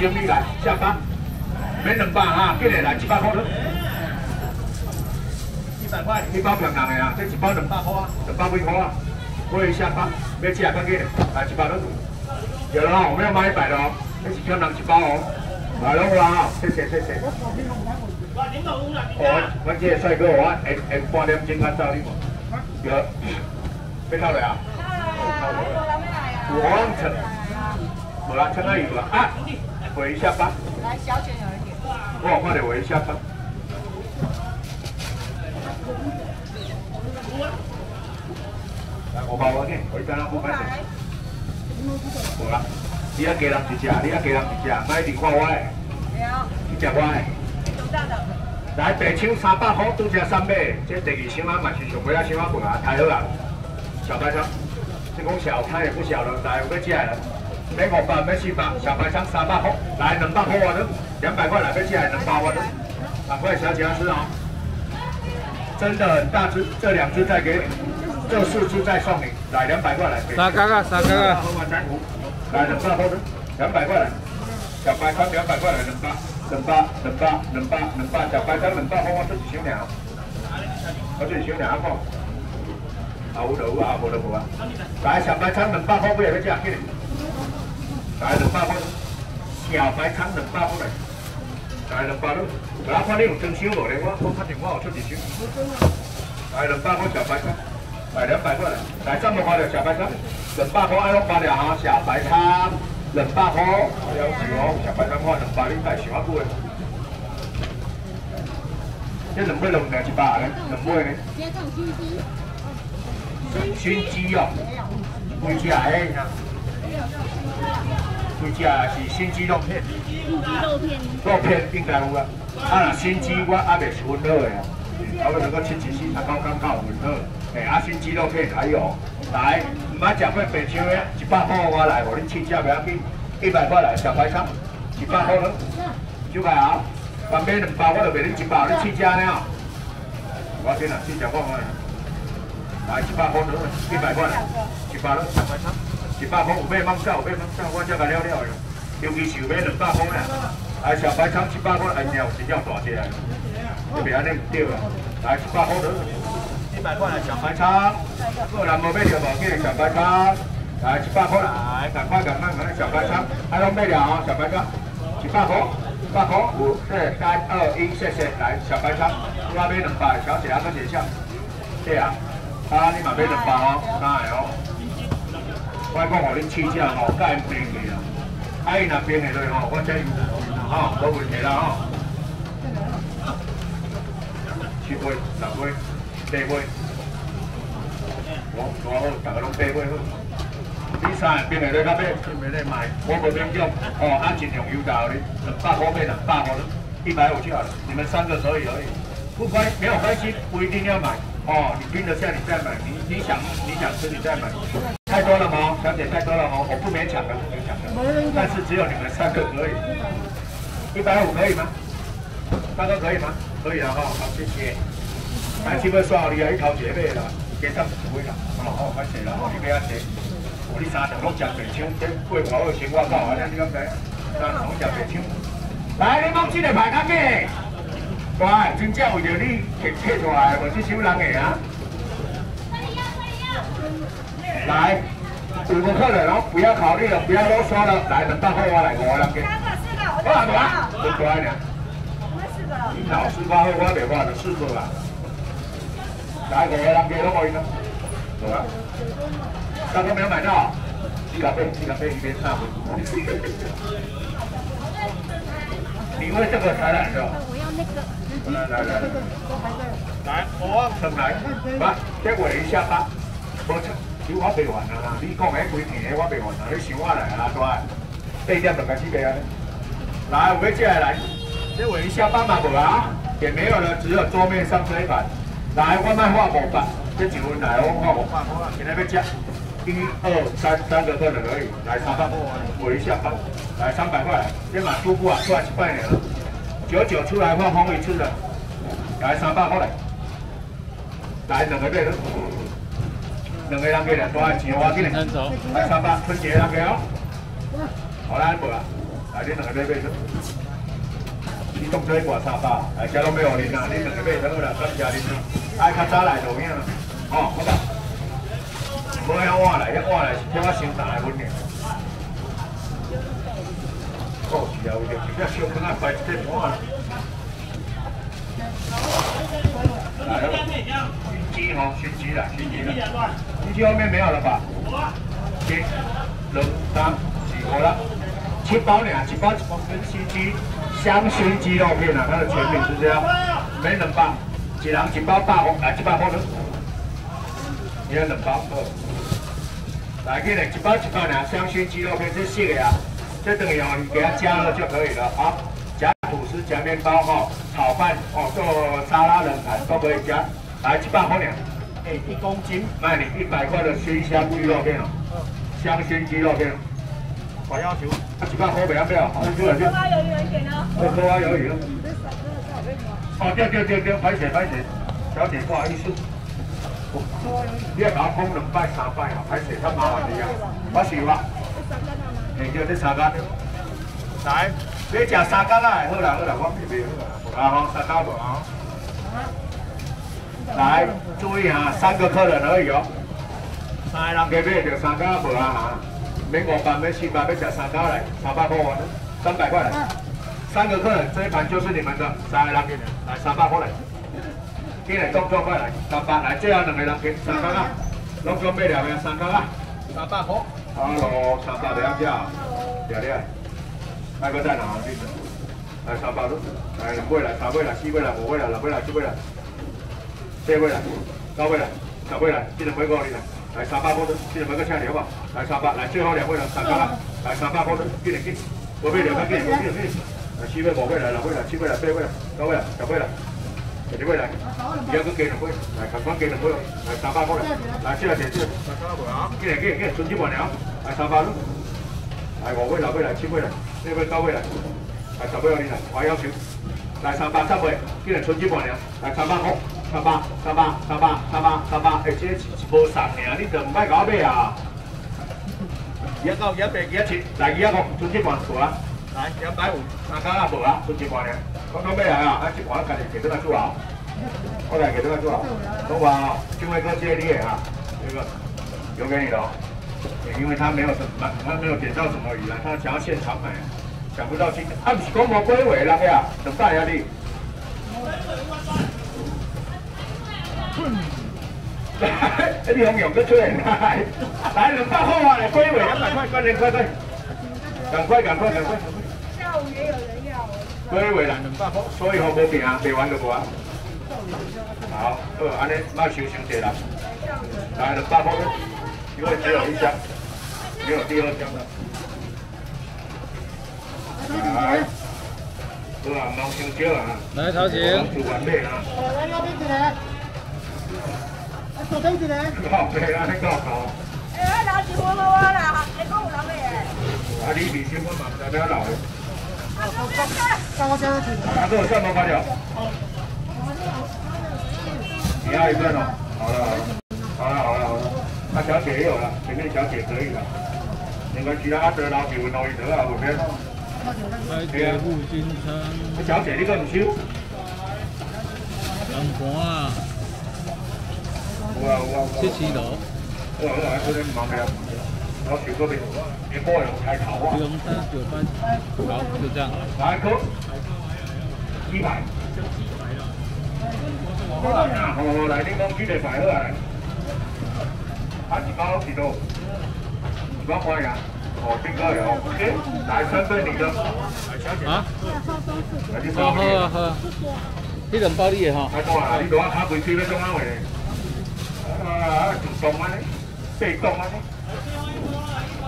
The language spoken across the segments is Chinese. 经理来下班，免200啊，过来来100块了，100块一包平人的啊，这一包200块啊，200几块啊，过来下班，要吃也赶紧来100了，有了啊，我们要买100的哦，这是平人一包哦，来了啦，谢谢谢谢。我这帅哥我下半点钟才到你，有，别到来啊，我成。 好啦，趁到有啦啊！围一下吧。来，小卷有一点。我快点围一下吧。来，我包我呢，我一阵啊，我买些。好啦，你啊，家人一只，你啊，家人一只，买一块我的。对啊。一只我的。多大的？来，白青300块，拄只三百，这第二箱啊，嘛是上尾啊箱啊份啊，太好啦。小白菜，这讲小菜也不小了，来，我要吃了。 买500，买400，小白菜300块，来200块我的，200块来，买起来200我的，赶快小姐要吃哦，真的很大只，这2只再给你，这4只再送你，来200块来。啥哥哥？来200块的，200块来，小白菜200块来，200，小白菜200块，我自己收了，我自己收了个，有啊，无啊，来小白菜200块不也要吃啊？ 来200块，小白菜200块来，来200块，哪怕你有装修无咧，我拍电话有出一箱。来200块小白菜，来200块来，来300块了小白菜，200块爱拢包了哈，小白菜200块，了是哦，小白菜我200你带上啊久的，这2尾龙定100嘞，2尾嘞。熏鸡哦，会吃诶呐。 回家是熏鸡肉片，肉片应该有啊。啊，熏鸡我还袂是混好个啊，我能够吃一丝，阿公感觉有混好。哎，啊，熏鸡肉片还有，来，唔爱食过白烧个，100块我来，互你试食袂要紧。100块来，小白菜，100块了，就来啊。我买2包，我就卖你1包，你试食了。我先啦，试食看看。来，100块了，100块了，100了，小白菜。 100块有买芒果，有买芒果，我这个了了，尤其是有买200块嘞。啊，小白菜100块，哎呀，真正大只嘞，特别安尼对啦。来100块了，100块来小白菜，个人无买着无紧，小白菜来100块来，赶快小白菜，还拢买了啊，小白菜100块，100块5、4、3、2、1，谢谢。来小白菜，我买200，小姐阿哥写下，对啊，啊你嘛买200哦，哪会哦？ 我讲，互恁试食吼，甲因平起啦。啊，伊若平下来吼，我再吼，无问题啦吼。7尾、6尾、8尾，我大家拢8尾好。你三平下来到尾，准备来卖，我无勉强。哦，啊，尽量优待你，200块卖200块了，150就好了。你们3个可以而已，不关没有关系，不一定要买。哦，你拼得下你再买，你想吃你再买。 太多了吗？小姐太多了吗？我不勉强的，不勉强的。但是只有你们3个可以。150可以吗？大哥可以吗？可以了哈，好谢谢。咱这边算你啊，一头姐妹啦，加10位啦，好，感谢啦，好，你给阿姐，我哩3条拢食白枪，这过头的生活搞安尼，你敢知？3条拢食白枪。来，你摸这个牌卡个，喂，真正为着你摕出来，无这手人个啊。 来，5个客人哦，不要考虑了，不要啰嗦了。来，200块我来，5个人给。3个，4个，我来。多乖呢。我4个了。你老4个好，我袂话就4个啦。来，5个人给拢可以呢。好啊。大哥没有买到，一个杯一边上。你为这个才来的。我要那个。来，来，我上来，来，再我一下吧。我这。 我未完啊！你讲迄几年我未完啊！你想我来啊，对啊，8点就开始卖啊。来，我们接下来，这围一下班嘛无啊，也没有了，只有桌面上这一盘。来，我卖画500，这几份来我画500，今天要吃1、2、3个客人而已，来300，围一下班，来300块，这马出过啊，出来100年了，99出来放风一次了，来300块来，来2个队了。 2个人给两块钱，我给你。来300，春节人给哦。好啦，无啦。来恁两个在买啥？你当做外沙沙，哎，家拢买互恁啦，恁两个买啥物啦？感谢恁啦，爱较早来就有影啦，哦，好啦。 无遐晚来，遐晚来是叫我先打来阮俩。故事也有着，只小囡仔摆一块碗。来了，新鸡吼，新鸡啦，新鸡啦。新鸡后面没有了吧？一、两、三、四、五了，7包俩，1包跟新鸡，香薰鸡肉片啊，它的全名是这样，每人包，一人1包8公，来100公斤。 你要2包好，来，给你1包俩香薰鸡肉片，这四个呀，这等于哦，你给它加热就可以了啊。夹吐司、夹面包哦，炒饭哦，做沙拉、冷盘都可以夹。来，100包俩，哎，1公斤卖你100块的熏香鸡肉片哦，香薰鸡肉片。我要求100块不要不要，好，就这。花鱿鱼一点呢？花鱿鱼。哦，对，拍水，小姐不好意思。 你阿搞讲2摆3摆啊，歹势太麻烦你啊！我是话，平叫你三角，来，你食三角啦，好啦，我袂袂好啦，啊吼，三角无啊，来，注意哈，3个客人而已哦，3人加买着三角无啊哈，免5瓣，免4瓣，要食三角来，300块完了，300块来，3个客人这一盘就是你们的，3人给你，来300块来。 进来，动作快来，300来，最后两个人给300啊，拢准备了没？300啊，300块。好咯，300不要紧，对了，那个在哪？来300咯，来2尾来，3尾来，4尾来，5尾来，6尾来，7尾来，8尾来，9尾来，10尾来，这2尾过来，来300块的，这2尾个下流吧，来300，来最后2尾来，300啊，来300块的，进，5尾两个进，进，来4尾、5尾来，6尾来，7尾来，8尾来，9尾来，10尾来。 你过来，你要去给2尾，来，赶快给2尾，来300块来，来这个，给，准备完了，来300了，来5尾、6尾来，7尾来，8尾、9尾来，来10尾你来，我要求，来300、3尾，给人准备完了，来300块，300，哎，这是无送尔，你就唔爱搞买啊，1到100，1，来1个准备完事啊。 来，150，3角啊无啊，剩一半尔。讲到尾来啊，啊一半家己摕倒来煮啊，我来摕倒来煮啊。老板哦，因为哥借你的啊，这个留给你了。因为他没有什么，他没有点到什么鱼啊，他想要现场买，想不到今天啊，不是讲无归位啦呀，等待下你。哎，你红勇哥出来，来200块啊，来归位200块，快！赶快！ 也有人要，归位啦，200块，所以好无平啊，卖完就无啊。好，安尼卖收伤济啦。来200块，因为只有一箱，没有第二箱了。来，好啊，毛伤少啊。来，陶姐。做完买啊。来，要边一个？左边一个。好，别安尼搞搞。哎，我老是摸摸我啦，还讲有人买诶。啊，你微信我嘛唔知咩老诶。 上我这麻烦了。你要一份哦。好了。那小姐也有了，前面小姐可以了。没关系啦，阿德老几文老一得啊，我偏。对啊。那小姐你个唔收？两盘啊。我。7楼。我这边忙咩啊？ 我全部你波又太頭啊！239班，好，就這樣。來，哥，2排。好，來，你講幾多排好啊？啊，1包幾多？1包塊啊？哦，邊個有 ？OK， 來三份你的。啊？來你包。好。你2包你的哈。太多啦！你攞卡貴啲咧，中央嚟。啊，主動啊你，被動啊你。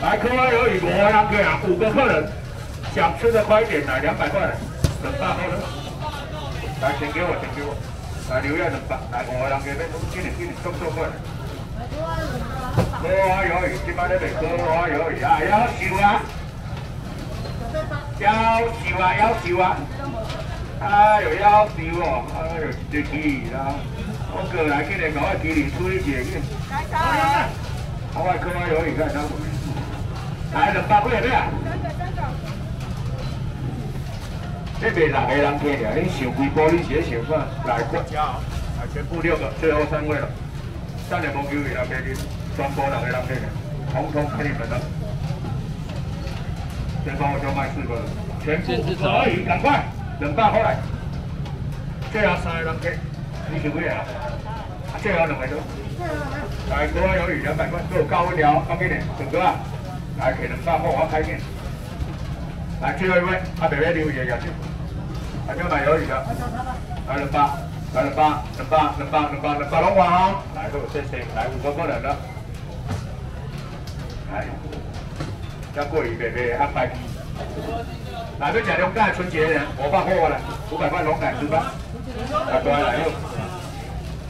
来，客官有5个人，5个客人，想吃的快一点，来200块来，200块的，来钱给我，来留下200，来5个人给恁，今年中过来。哥啊有鱼，今摆咧卖哥啊有鱼啊，要收啊，哎呦要收哦，哎呦对起啦，我过来今年搞个麒麟处理一下，来，我来哥啊有鱼，看啥？ 来200块对啊？你袂六个人听了，你想几波？你先想看来国家哦，啊，全部六个，最后三位了。三两公球给他给你，双波两个人给你，统统给你们了。先帮我就卖四个了，全部可以，赶快，两百过来。最后三个人给，你想几个啊？最后两个都。 来，多少有鱼200块，都有高一条，高一点，整个啊，来给人大货，我开面。来，最后一位，阿北北留也要去，还没有买鱿鱼的，来人吧，来人吧，人吧，人吧，人吧，人吧，龙王，来，都有谢谢，来5个过来了，来，要过鱼北北安排。来，要吃龙肝春节人，我把货了，500块龙肝吃吧，来过来哟，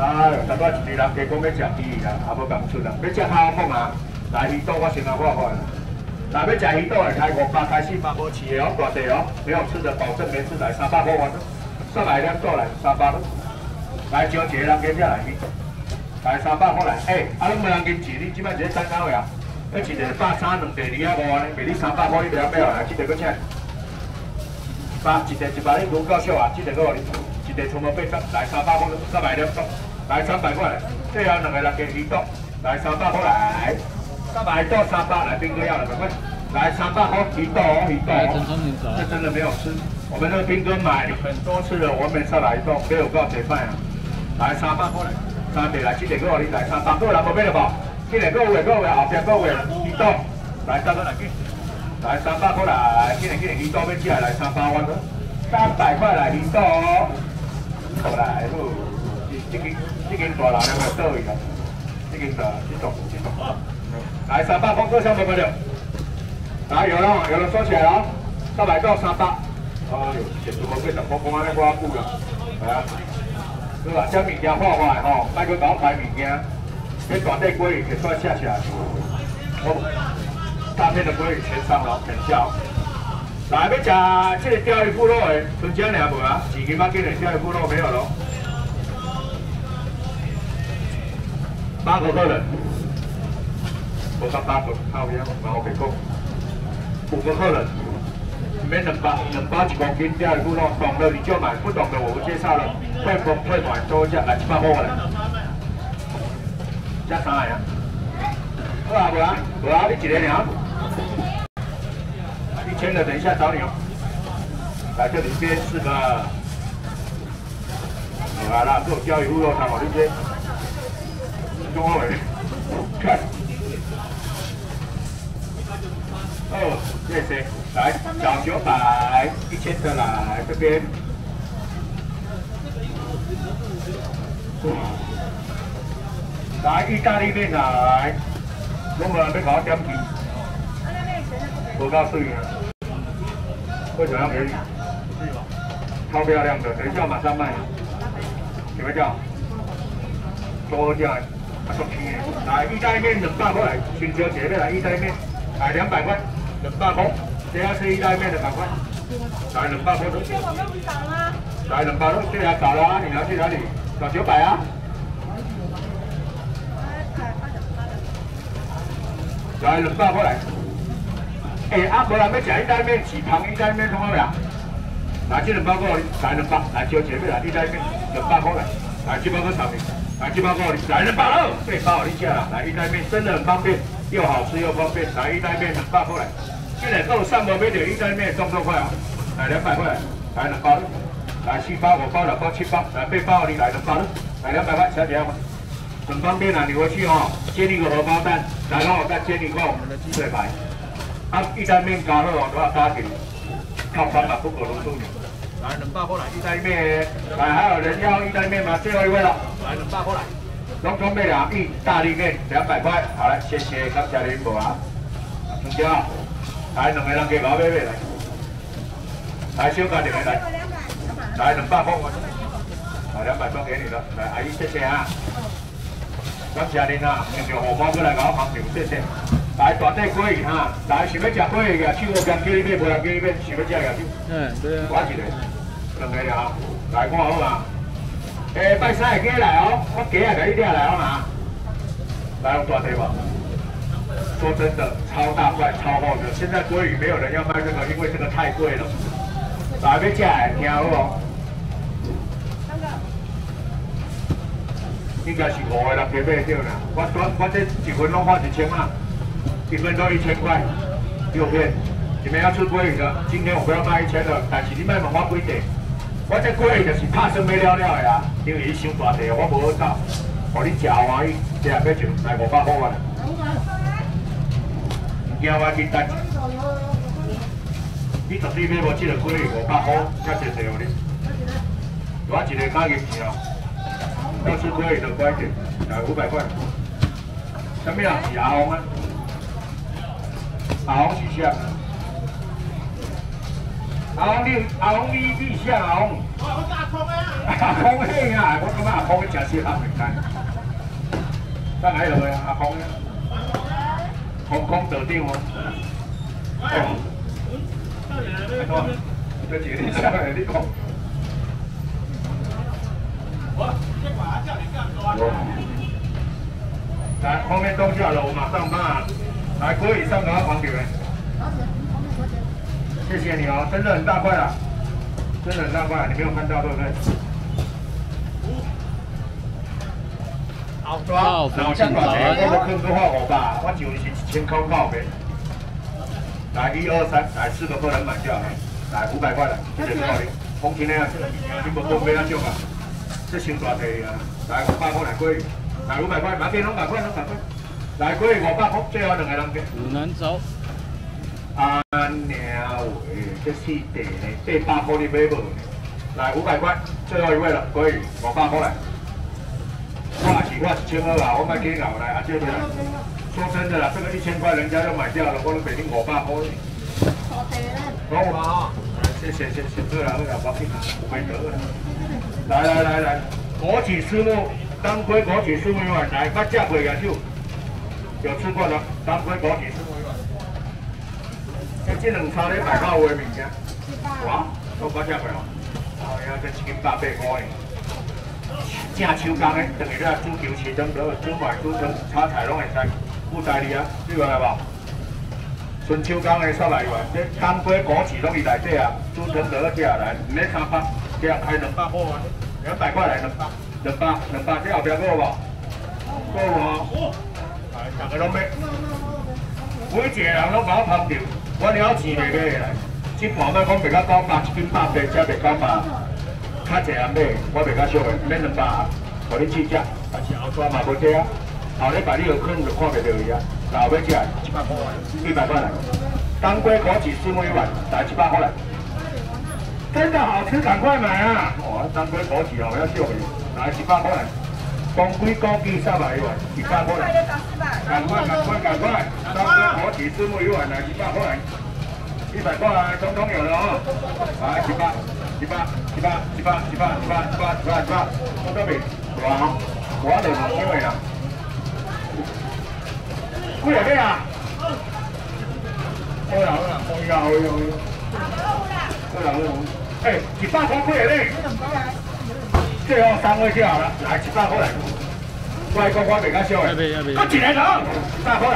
哎呦，今仔一日人加讲要食鱼啦，也无敢出啦。要食虾蟆啊，来鱼岛我先来看看啦。 那要吃鱼肚的，开500开400，无饲的哦，大只哦，没有吃的，保证没吃的，300块完了，上来两过来300了，来招一个人跟下来去，来300过来，哎，啊，恁没人跟饲，你即摆一个三九个啊，一个130，两个250安尼，卖你300块，你袂晓买哦，这个搁请，一个100你无够少啊，这个搁互你，一个全部800，来300块，上来两过，来300过来，最后两个人跟鱼肚，来300过来。 300到300，来兵哥要200块，来300块一斗，这真的没有吃。我们那个兵哥买很多次了，我每次来一斗，没有够谁卖啊？来300块来，300来700个，你来300个来，无买了吧？700个后边个月一斗，来300来去，来300块来，700一斗要起来，来300万了，300块来一斗，过来好，这根大啦，两块多一个，这根大，这种。 来300，各项没没了。来有了，收起来了。300到300。哎呦，这怎么变成光光安尼挂布了？哎呀，是吧？将物件画画的吼，卖去搞歹物件。这大块龟鱼摕出来吃起来，哦，大片的龟鱼全上了，全下。来，要吃这个钓鱼部落的，春节了无啊？几斤八斤的钓鱼部落没有了？8个客人。 8个，靠呀，蛮好结果。5个客人，免2001公斤，钓鱼不弄，懂的你就买，不懂的我介绍了，会懂会买多一下，来700块来。加啥呀？我啊，你几个人？1000个，等一下找你哦。来这里边4个。好啦，做钓鱼不弄，我这边。中后卫，看。 哦，谢谢，来小900，1000的来这边。来意大利面来，我们要搞点皮，不够水啊，为什么要给你？超漂亮的，等一下马上卖，什么叫？多价，啊，多便宜。来意大利面200块来，新小姐的来意大利面，来200块。 200块，这要吃意大利面200块，来200块都。这我们不找啦。来200都，这要找啦，你要去哪里？找900啊。来200块来。哎，阿婆，咱们吃意大利面，吃汤意大利面，懂了没有？来这200块，来200，来小姐妹来意大利面，200块来，来700块炒面，来700块，来200喽，对，包你吃啦，来意大利面真的很方便。 又好吃又方便，来意大利面200块来，现在够上门买点意大利面200块啊，来200块来，来200，来4包5包2包7包，来8包你来200，来200块小姐好吗？很方便啊，你回去哦，煎一个荷包蛋，然后再煎一块我们的鸡腿排，啊意大利面加热哦，都要加点，靠山啊不可能输你。来200块来意大利面，来还有人要意大利面吗？最后一位了，来200块来。 龙舟妹啊，意大利面200块，好嘞，谢谢，感谢您，无啊，同志啊，来两个人给老妹妹来，来小家庭来，来200块，来係啦，咪裝幾年啦，咪阿姨謝謝啊！咁謝你啦，用條荷包過嚟搞，行條謝謝。但係大隻龜嚇，但係想要食龜嘅，超過近幾米，冇人幾米，想要食嘅。嗯，對啊。掛住你，兩個啦，大哥好嘛？誒，拜山係幾嚟哦？我幾啊幾啲嚟哦嘛？來用大隻喎。 说真的，超大块、超厚的。现在鲑鱼没有人要卖这个，因为这个太贵了。哪边进来？听好哦。应该是5个、6个买到啦。我这一份拢花1000啊，一份都1000块，6片。你们要吃鲑鱼的，今天我不要卖1000了，但是你卖嘛我贵点。我这鲑鱼就是怕生买了了的啦，因为伊伤大只，我无到，互你食欢喜，食下要就来500块啊。 叫我去等，你十几秒无吃到龟鱼500块，才真多哩。我一个加入去哦，要吃龟鱼就乖点，来500块。什么人是阿红啊？阿红是谁？阿红你是阿红？我阿红啊！阿红嘿啊！我感觉阿红去食西餐袂干，咱来落去阿红啊！ 空空得定哦。哦。你讲，你讲，你讲。我这块还叫你干多。来，后面东西好了，我马上骂。来，可以上拿黄酒来。谢谢你哦，真的很大块啊，真的很大块，你没有看到对不对？好抓，好像把钱都坑都花我吧，我酒是1000块呗。来1、2、3，来4个客人买下来，来500块了，谢谢各位。红旗呢？你不够没那酒吧？这新抓的啊，来500块来贵，来500块，哪边200块？200块，来贵500块，最好2个人给。湖南走。啊，鸟诶，这四地呢，800块你买不？来500块，最后一位了，贵500块来。 我1000块啊，我卖给老来啊，对不对？说真的啦，这个1000块人家就买掉了，我都北京500块。好的。好嘛啊！谢谢，对啦，老板，我买得啦。来，枸杞树木，当归枸杞树木丸，来，我吃过呀就，有吃过的，当归枸杞树木丸。这2餐咧买到我的名字，哇，都不吃过哦。哎呀，这700、800块呢。 正手工的，等于咱煮球翅汤、煮饭、煮汤、炒菜拢会使，有代理啊，你话来无？纯手工的煞来话，这当归、枸杞拢伊内底啊，煮汤落去吃来，唔免300，这样开200块啊，200块来200，这后边够无？够无？哎，大家拢买，每一个人拢搞捧场，我了钱袂买来，一盘要讲袂到900，1斤800才袂900。 较侪人买，我袂较俗个，免200，互你试食。但是后端嘛无济啊，后礼拜你有空就看袂到伊啊。后尾食700块来，当归枸杞四味丸，来700块来。真的好吃，赶快买啊！哦，当归枸杞哦，要秀个，来700块来。当归枸杞300元，700块来。赶快！当归枸杞四味丸来700块来，100块统统有了哦，来700，我这边，我得买几位啊？贵啊贵啊！好啦，哎，700块贵嘞！最后3位就好了，来700块来，外国我比较少哎，我进来了，700块来，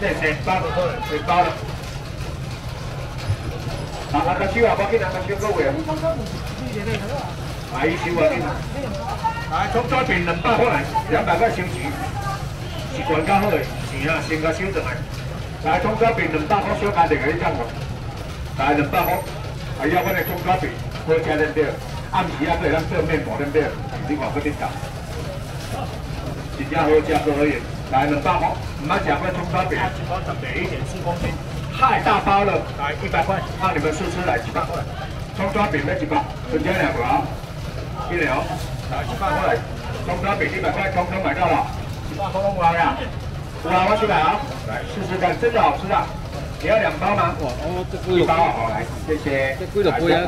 这是8个客人，最高了。 阿收啊，我今日阿收到位啊！阿姨收啊，今日啊，从左边200块来，200块收钱，是管较好个钱啊，先甲收上来。来，从左边200块小家庭个，你赚无？来200块，哎呀，我来从左边，我加点料，暗时啊，做咱做面包点料，你外国点搞？真正好食都可以。来200块，唔好食过从左边，只讲11.4公斤。 太大包了，来100块，让你们试吃来700块，葱抓饼来100，增加2个啊，一两，来700块，葱抓饼100块，通通买到了，700块弄完了，我去买啊，来试试看，真的好吃啊，你要2包吗？我这个有包好来，谢谢，这贵的贵啊。